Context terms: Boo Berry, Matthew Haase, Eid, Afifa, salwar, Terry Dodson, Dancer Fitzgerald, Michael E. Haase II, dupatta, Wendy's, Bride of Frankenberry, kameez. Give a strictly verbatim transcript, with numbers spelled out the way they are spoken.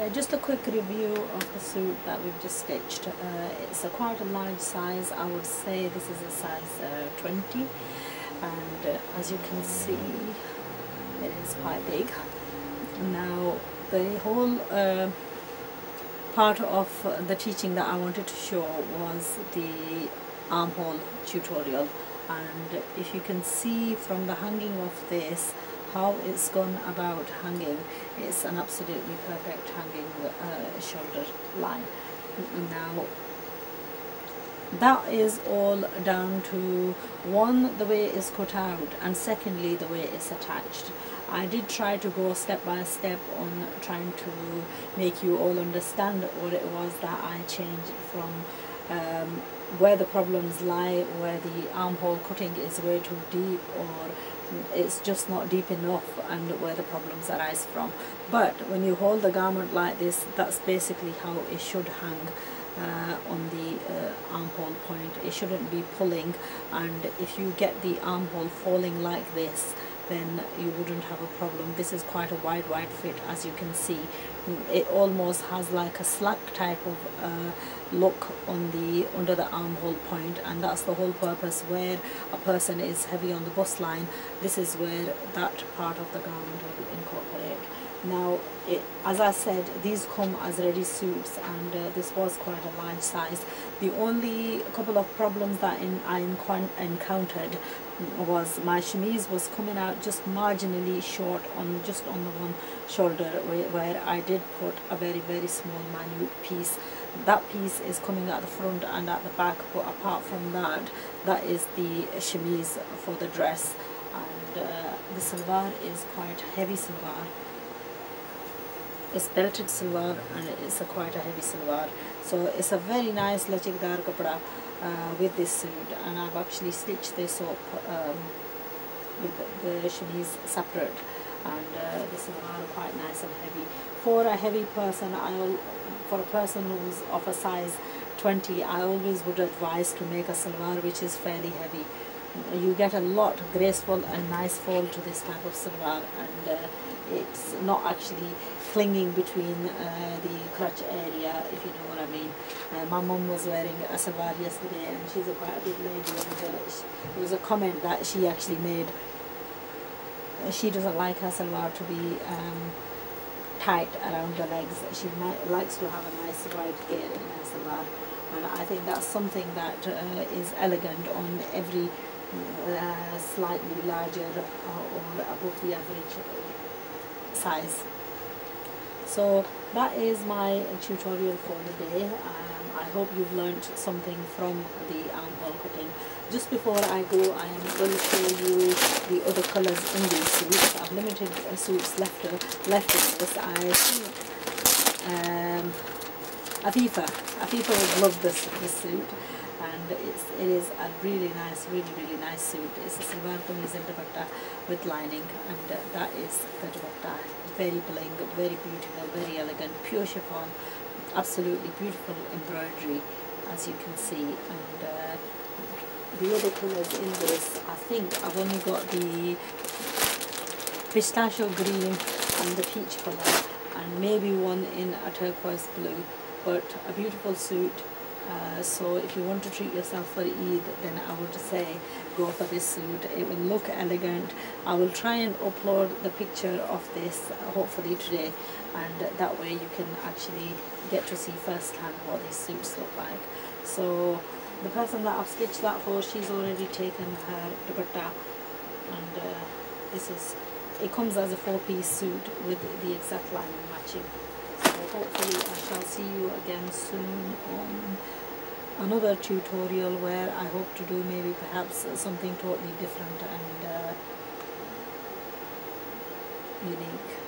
Uh, just a quick review of the suit that we've just stitched. Uh, it's a quite a large size. I would say this is a size uh, twenty, and uh, as you can see, it is quite big. Now the whole uh, part of the teaching that I wanted to show was the armhole tutorial, and if you can see from the hanging of this how it's gone about hanging, it's an absolutely perfect hanging uh, shoulder line. Now that is all down to, one, the way it's cut out, and secondly the way it's attached. I did try to go step by step on trying to make you all understand what it was that I changed from um, where the problems lie, where the armhole cutting is way too deep or it's just not deep enough, and where the problems arise from. But when you hold the garment like this, that's basically how it should hang uh, on the uh, armhole point. It shouldn't be pulling, and if you get the armhole falling like this, then you wouldn't have a problem. This is quite a wide wide fit, as you can see. It almost has like a slack type of uh, look on the under the armhole point, and that's the whole purpose. Where a person is heavy on the bust line, this is where that part of the garment will incorporate. Now it, as I said, these come as ready suits, and uh, this was quite a large size. The only couple of problems that in, I encountered was my chemise was coming out just marginally short on just on the one shoulder, where, where I did put a very very small minute piece. That piece is coming at the front and at the back, but apart from that, that is the chemise for the dress. And uh, the salwar is quite heavy salwar. It's belted salwar, and it's a quite a heavy salwar. So it's a very nice lachikdar kapda uh, with this suit, and I've actually stitched this up um, with the, the chemise separate, and uh, the salwar quite nice and heavy. For a heavy person, I'll for a person who's of a size twenty, I always would advise to make a salwar which is fairly heavy. You get a lot of graceful and nice fold to this type of salwar, and uh, it's not actually clinging between uh, the crotch area, if you know what I mean. Uh, my mum was wearing a salwar yesterday, and she's a quite a big lady, and uh, it was a comment that she actually made. She doesn't like her salwar to be um, tight around her legs. She might, likes to have a nice wide gear in her salwar, and I think that's something that uh, is elegant on every uh, slightly larger or above the average size. So that is my tutorial for the day. Um, I hope you've learned something from the armhole cutting. Just before I go, I am going to show you the other colours in these suits. I've limited uh, suits left to, left in this. I think um, Afifa. Afifa would love this, this suit. And it's, it is a really nice, really, really nice suit. It's a salwar kameez and dupatta with lining, and uh, that is the dupatta. Very bling, very beautiful, very elegant, pure chiffon, absolutely beautiful embroidery, as you can see. And uh, the other colours in this, I think I've only got the pistachio green and the peach colour, and maybe one in a turquoise blue, but a beautiful suit. Uh, so if you want to treat yourself for Eid, then I would say go for this suit. It will look elegant. I will try and upload the picture of this hopefully today, and that way you can actually get to see firsthand what these suits look like. So the person that I've stitched that for, she's already taken her dupatta, and uh, this is, it comes as a four-piece suit with the exact lining matching. So hopefully I shall see you again soon on another tutorial, where I hope to do maybe perhaps something totally different and uh, unique.